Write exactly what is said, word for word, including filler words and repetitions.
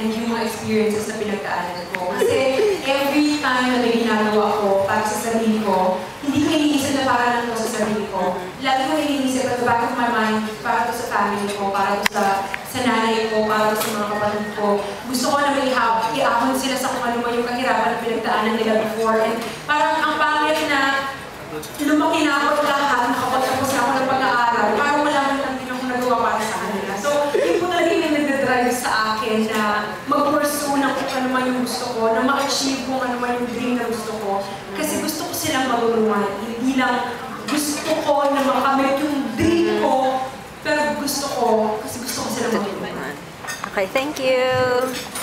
and yung mga experiences na pinagdaanan ko. Kasi every time na may ginagawa ko para sa sarili ko, hindi ko iniisip na para lang sa sarili ko. Lagi ko iniisip na bakit my mind, para to sa family ko, para to sa, sa nanay ko, para to sa mga kapatid ko. Gusto ko na may i-ahon sila sa kung ano yung kahirapan na pinagdaanan nila before. And parang ang pangyari na lumaki na ako lahat, nakapagtapos na ako ng pag-aaral, parang wala na lang din ako nagawa para sa kanila. So, yun po talaga yung nagdadrive sa akin na mag-pursue na kung ano man yung gusto ko, na ma-achieve kung ano man yung dream na gusto ko. Kasi gusto ko silang magulungan, hindi lang gusto ko na makamit yung dream ko, pero gusto ko kasi gusto ko silang magulungan. Okay, thank you!